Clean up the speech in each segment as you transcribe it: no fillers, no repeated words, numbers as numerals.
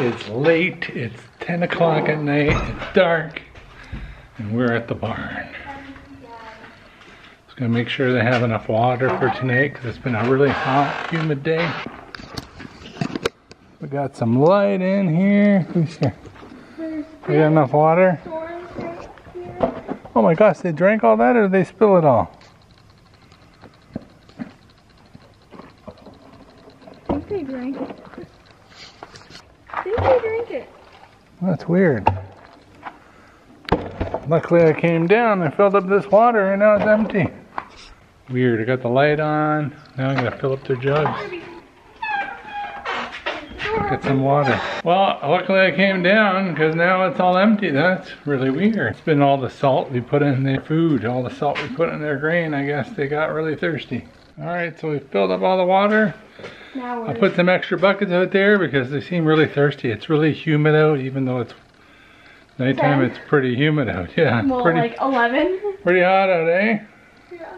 It's late, it's 10 o'clock at night, it's dark, and we're at the barn. Just gonna make sure they have enough water for tonight because it's been a really hot, humid day. We got some light in here. We got enough water. Oh my gosh, they drank all that or did they spill it all? I think they drank it. That's weird. Luckily I came down and filled up this water and now it's empty. Weird, I got the light on. Now I'm gonna fill up their jugs. Get some water. Well, luckily I came down because now it's all empty. That's really weird. It's been all the salt we put in their food, all the salt we put in their grain. I guess they got really thirsty. Alright, so we filled up all the water. I put some extra buckets out there because they seem really thirsty. It's really humid out, even though it's nighttime. 10. It's pretty humid out. Yeah, well, pretty, like 11. Pretty hot out, eh? Yeah.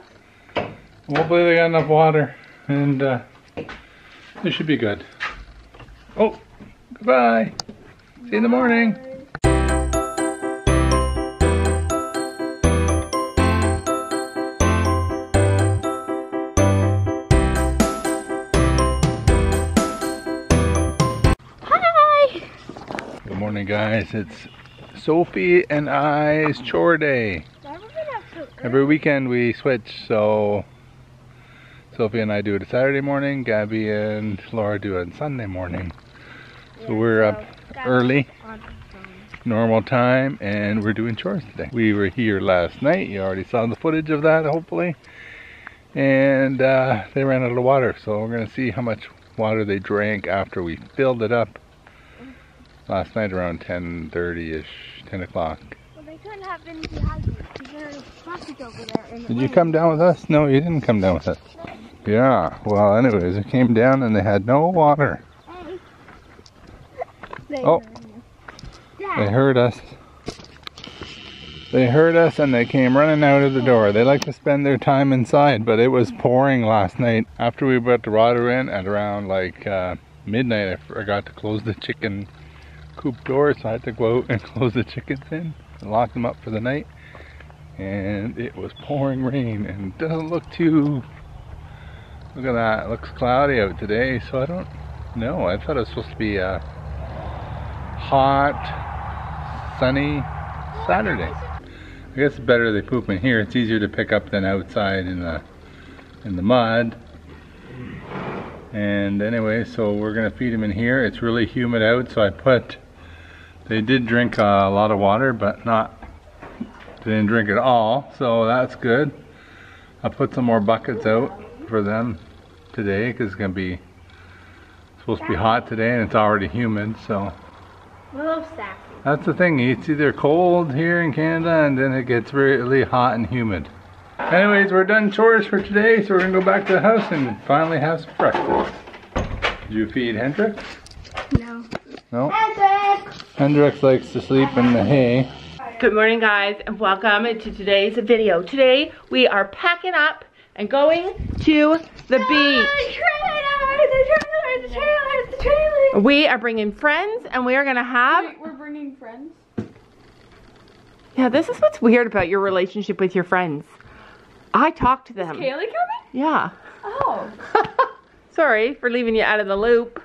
Hopefully they got enough water, and this should be good. Oh, goodbye. Bye. See you in the morning. Guys, it's Sophie and I's chore day. Every weekend we switch, so Sophie and I do it a Saturday morning, Gabby and Laura do it on Sunday morning. So we're up early, normal time, and we're doing chores today. We were here last night, you already saw the footage of that hopefully, and they ran out of water, so we're going to see how much water they drank after we filled it up. Last night around 10:30-ish, 10 o'clock. Well, they couldn't have been dehydrated because there was plastic over there. Did you come down with us? No, you didn't come down with us. No. Yeah, well, anyways, it came down and they had no water. Hey. They heard us. They heard us and they came running out of the door. They like to spend their time inside, but it was pouring last night. After we brought the water in at around like midnight, I forgot to close the chicken coop door, so I had to go out and close the chickens in and lock them up for the night, and it was pouring rain and doesn't look too, look at that, it looks cloudy out today, so I don't know. I thought it was supposed to be a hot sunny Saturday. I guess it's better they poop in here, it's easier to pick up than outside in the mud. And anyway, so we're gonna feed them in here. It's really humid out, so I put, they did drink a lot of water, but not, they didn't drink it all, so that's good. I put some more buckets out for them today because it's gonna be, supposed to be hot today and it's already humid, so. Little sassy. That's the thing, it's either cold here in Canada and then it gets really hot and humid. Anyways, we're done chores for today, so we're gonna go back to the house and finally have some breakfast. Did you feed Hendrix? No. No? Hendrix! Hendrix likes to sleep in the hay. Good morning, guys, and welcome to today's video. Today, we are packing up and going to the beach. The trailer, the trailer, the trailer. We are bringing friends, and we are gonna have... Wait, we're bringing friends? Yeah, this is what's weird about your relationship with your friends. I talked to them. Is Kaylee coming? Yeah. Oh. Sorry for leaving you out of the loop.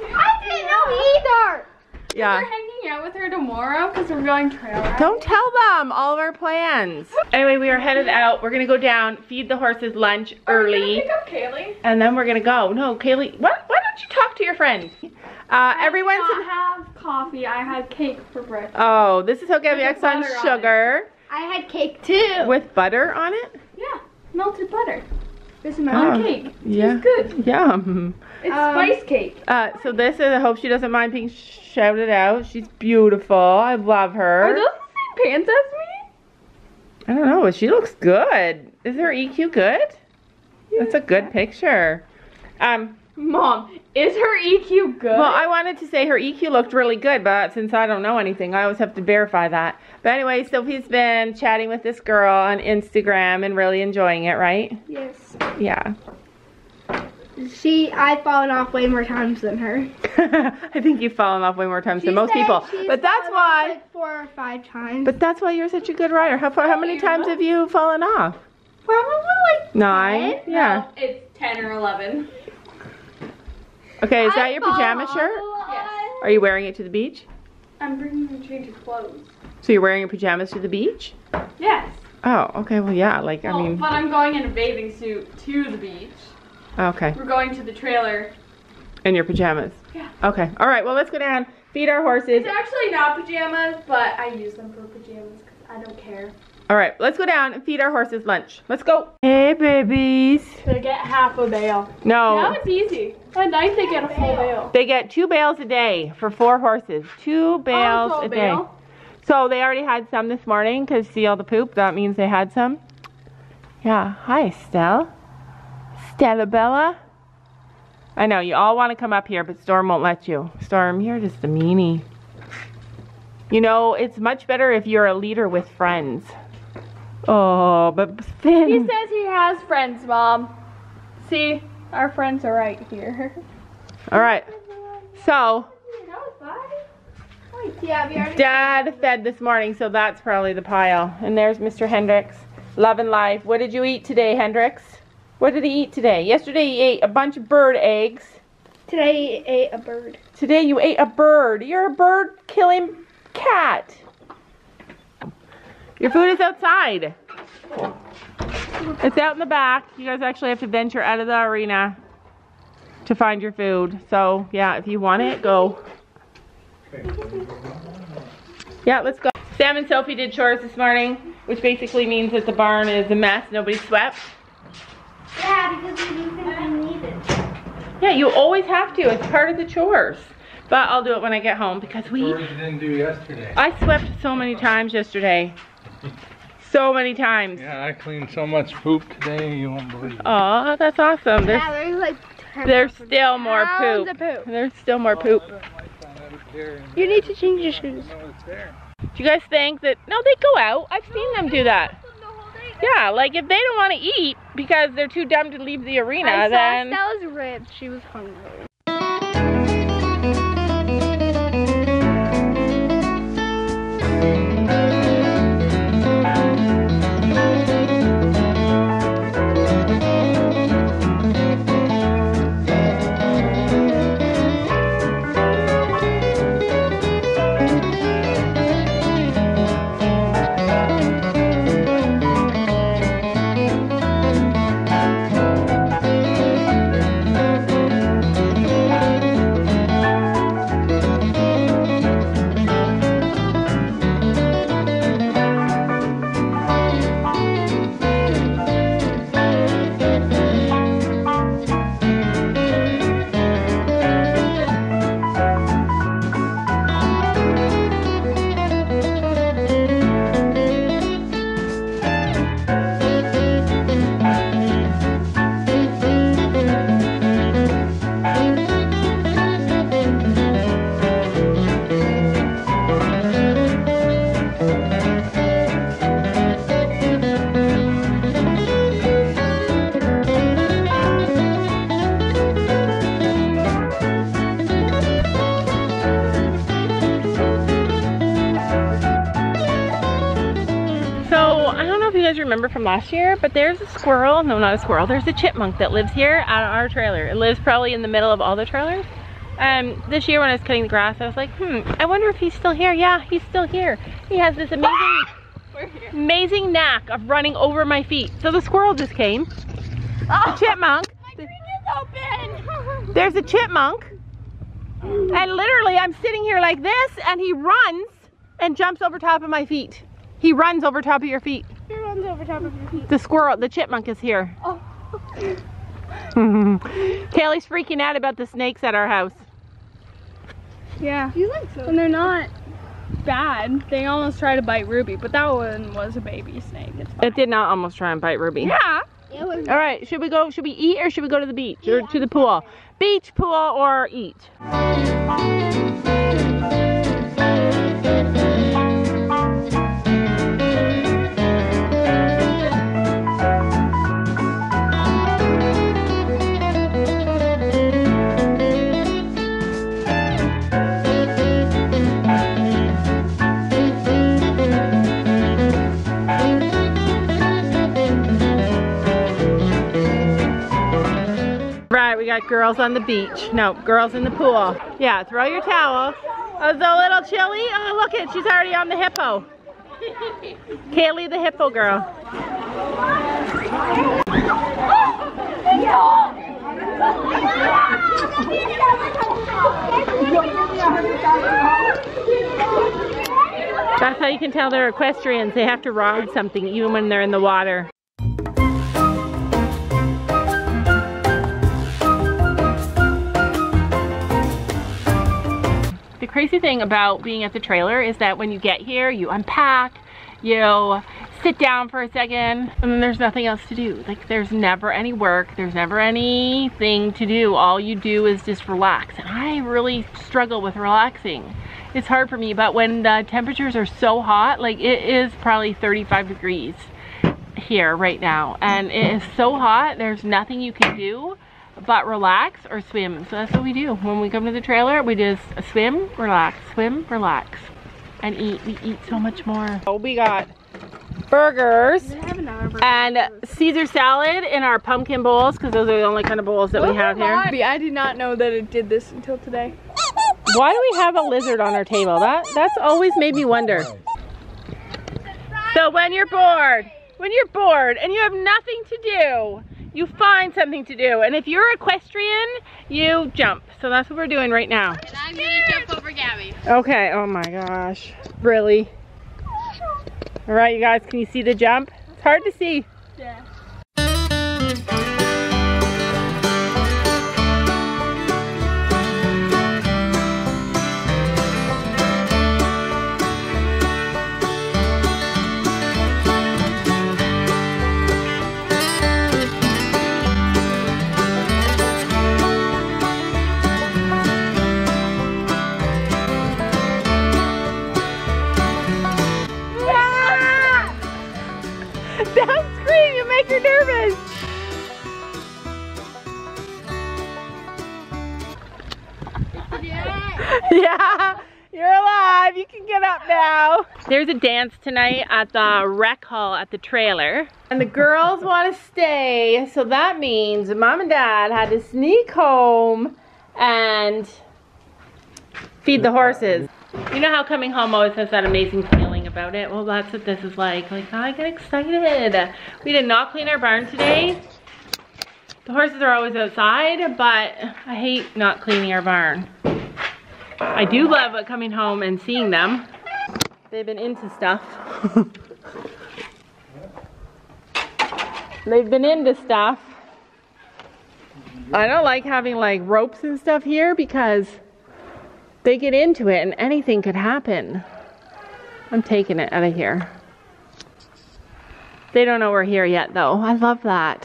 I didn't know either. Yeah. We're hanging out with her tomorrow because we're going trail riding. Don't tell them all of our plans. Anyway, we are headed out. We're gonna go down, feed the horses lunch early. Pick up Kaylee. And then we're gonna go. No, Kaylee. What? Why don't you talk to your friend? Everyone's. I did not have coffee. I had cake for breakfast. Oh, this is how Gabby acts on sugar. I had cake too. With butter on it? Yeah, melted butter. This is my own cake. Yeah. It's good. Yum. It's spice cake. So this is, I hope she doesn't mind being shouted out. She's beautiful. I love her. Are those the same pants as me? I don't know, but she looks good. Is her EQ good? Yeah. That's a good picture. Mom, is her EQ good? Well, I wanted to say her EQ looked really good, but since I don't know anything, I always have to verify that. But anyway, Sophie's been chatting with this girl on Instagram and really enjoying it, right? Yes. Yeah. She, I've fallen off way more times than her. I think you've fallen off way more times than most people. But that's why. Like 4 or 5 times. But that's why you're such a good rider. How many times have you fallen off? Probably like 9. Yeah. No, it's 10 or 11. Okay, is that your pajama shirt? Yes. Are you wearing it to the beach? I'm bringing a change of clothes. So you're wearing your pajamas to the beach? Yes. Oh, okay. Well, yeah. Like I mean. But I'm going in a bathing suit to the beach. Okay. We're going to the trailer. In your pajamas? Yeah. Okay. All right. Well, let's go down, feed our horses. It's actually not pajamas, but I use them for pajamas because I don't care. All right. Let's go down and feed our horses lunch. Let's go. Hey, babies. They get half a bale. No. Now it's easy. At night they get a full bale. They get 2 bales a day for 4 horses. 2 bales a day. So they already had some this morning because see all the poop. That means they had some. Yeah. Hi, Stella. Stella Bella. I know, you all want to come up here, but Storm won't let you. Storm, you're just a meanie. You know, it's much better if you're a leader with friends. Oh, but Finn. He says he has friends, Mom. See, our friends are right here. All right. So, Dad fed this morning, so that's probably the pile. And there's Mr. Hendrix. Love and life. What did you eat today, Hendrix? What did he eat today? Yesterday he ate a bunch of bird eggs. Today he ate a bird. Today you ate a bird. You're a bird-killing cat. Your food is outside. It's out in the back. You guys actually have to venture out of the arena to find your food. So, yeah, if you want it, go. Yeah, let's go. Sam and Sophie did chores this morning, which basically means that the barn is a mess. Nobody swept. Yeah, because we do things we need it. Yeah, you always have to. It's part of the chores. But I'll do it when I get home because we... Chores you didn't do yesterday. I swept so many times yesterday. So many times. Yeah, I cleaned so much poop today, you won't believe it. Oh, that's awesome. There's, yeah, there's like... There's still more poop. There's still more poop. I don't like that out there. You need to change your shoes. Do you guys think that... No, they go out. I've seen them do that. Yeah, like if they don't want to eat because they're too dumb to leave the arena, then... I saw Stella's ribs. She was hungry. Remember from last year, but there's a squirrel, no not a squirrel, there's a chipmunk that lives here at our trailer. It lives probably in the middle of all the trailers. This year when I was cutting the grass, I was like, I wonder if he's still here. Yeah, he's still here. He has this amazing knack of running over my feet. So the squirrel just came. Oh, the chipmunk. My green is open. There's a chipmunk. And literally I'm sitting here like this and he runs and jumps over top of my feet. He runs over top of your feet. He runs over top of your feet. The squirrel, the chipmunk is here. Oh. Kaylee's freaking out about the snakes at our house. Yeah. You like so. When they're not bad, they almost try to bite Ruby, but that one was a baby snake. It did not almost try and bite Ruby. Yeah. It was. All right, should we go? Should we eat or should we go to the beach or to the pool? Beach, pool, or eat. got girls on the beach. No, girls in the pool. Yeah, throw your towel. Oh, it's a little chilly. Oh, look it, she's already on the hippo. Kaylee the hippo girl. That's how you can tell they're equestrians. They have to ride something even when they're in the water. The crazy thing about being at the trailer is that when you get here, you unpack, you sit down for a second, and then there's nothing else to do. Like, there's never any work, there's never anything to do. All you do is just relax, and I really struggle with relaxing. It's hard for me, but when the temperatures are so hot, like it is probably 35 degrees here right now, and it is so hot, there's nothing you can do but relax or swim. So that's what we do when we come to the trailer. We just swim, relax, and eat. We eat so much more. Oh, we got burgers and Caesar salad in our pumpkin bowls because those are the only kind of bowls that we have here. I did not know that it did this until today. Why do we have a lizard on our table? That's always made me wonder. So when you're bored and you have nothing to do, you find something to do, and if you're equestrian, you jump. So that's what we're doing right now. And I'm gonna jump over Gabby. Okay, oh my gosh, really? All right, you guys, can you see the jump? It's hard to see. Yeah. Yeah, you're alive. You can get up now. There's a dance tonight at the rec hall at the trailer. And the girls want to stay, so that means Mom and Dad had to sneak home and feed the horses. You know how coming home always has that amazing feeling about it? Well, that's what this is like. Like, oh, I get excited. We did not clean our barn today. The horses are always outside, but I hate not cleaning our barn. I do love coming home and seeing them. They've been into stuff. I don't like having like ropes and stuff here because they get into it and anything could happen. I'm taking it out of here. They don't know we're here yet though. I love that.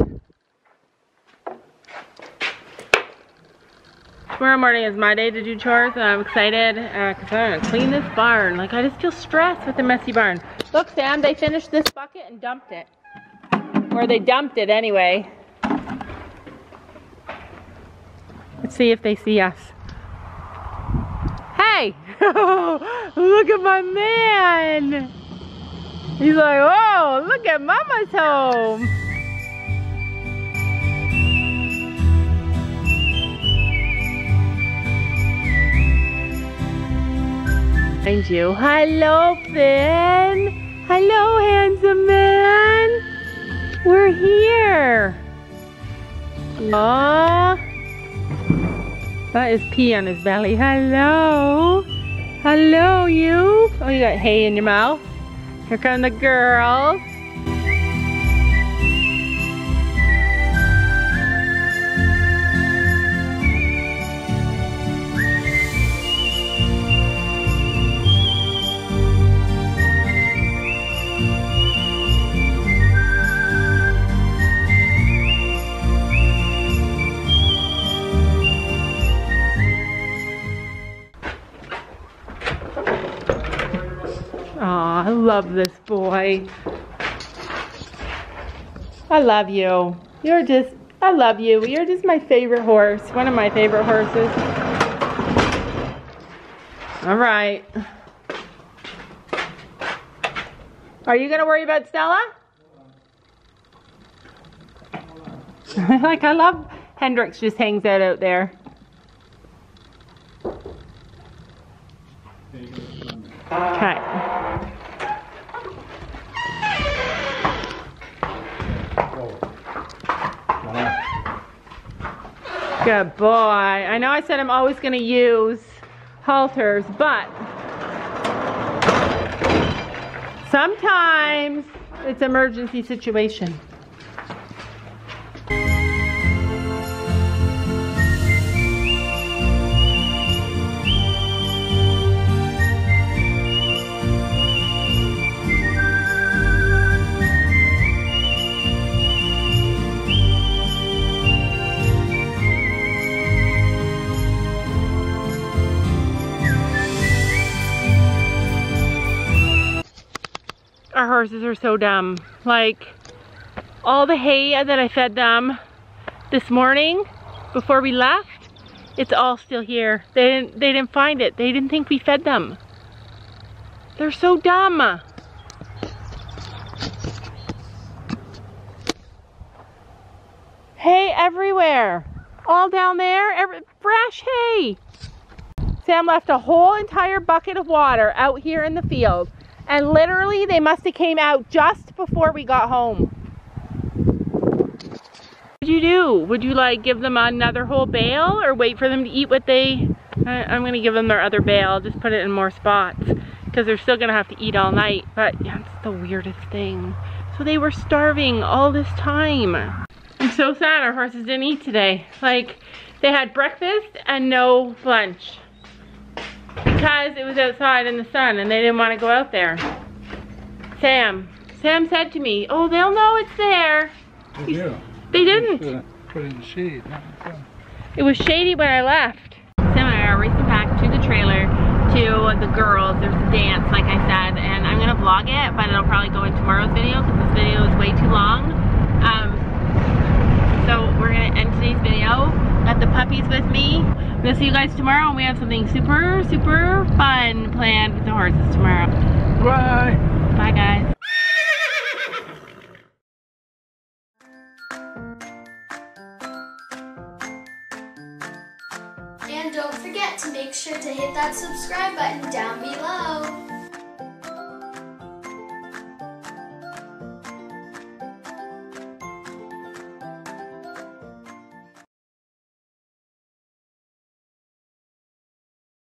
Tomorrow morning is my day to do chores, and I'm excited because I'm gonna clean this barn. Like, I just feel stressed with the messy barn. Look, Sam, they finished this bucket and dumped it. Or they dumped it anyway. Let's see if they see us. Hey! Oh, look at my man! He's like, oh, look at Mama's home! You. Hello, Finn. Hello, handsome man. We're here. Aww. That is pee on his belly. Hello. Hello, you. Oh, you got hay in your mouth. Here come the girls. I love this boy. I love you. You're just, I love you. You're just my favorite horse. One of my favorite horses. All right. Are you going to worry about Stella? Like, I love Hendrix just hangs that out there. Okay. Good boy. I know I said I'm always going to use halters, but sometimes it's an emergency situation. Our horses are so dumb. Like, all the hay that I fed them this morning before we left, it's all still here. They didn't find it. They didn't think we fed them. They're so dumb. Hay everywhere. All down there, fresh hay. Sam left a whole entire bucket of water out here in the field. And literally, they must have came out just before we got home. What would you do? Would you like give them another whole bale or wait for them to eat what they... I'm going to give them their other bale, just put it in more spots. Because they're still going to have to eat all night. But yeah, it's the weirdest thing. So they were starving all this time. I'm so sad our horses didn't eat today. Like, they had breakfast and no lunch. Because it was outside in the sun and they didn't want to go out there. Sam said to me, oh, they'll know it's there. They didn't. Put in the shade. It was shady when I left. Sam and I are racing back to the trailer to the girls. There's a dance, like I said, and I'm going to vlog it, but it'll probably go in tomorrow's video because this video is way too long. So we're going to end today's video. Got the puppies with me. We'll see you guys tomorrow, and we have something super, super fun planned with the horses tomorrow. Bye. Bye, guys. And don't forget to make sure to hit that subscribe button down below.